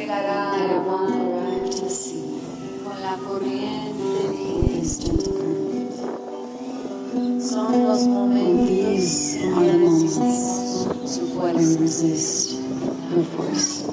llegará con la corriente divina. Son los momentos que resistimos su fuerza.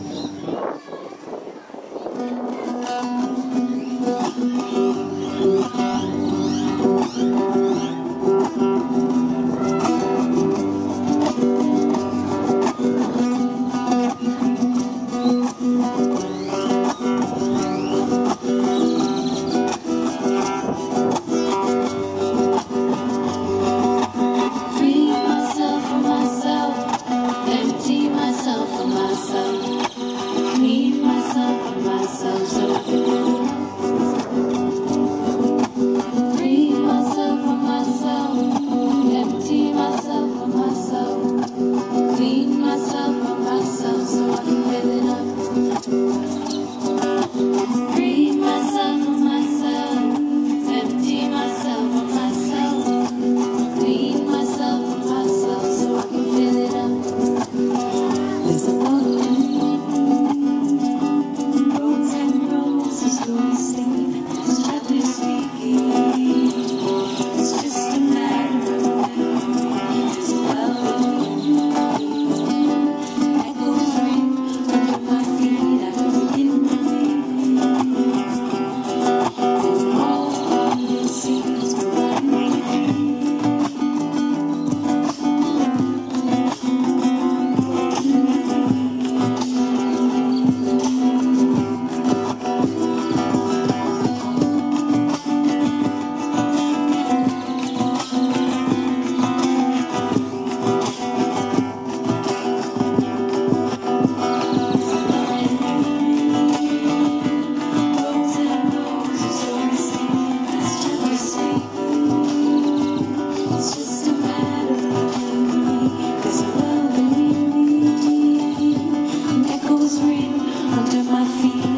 Under my feet.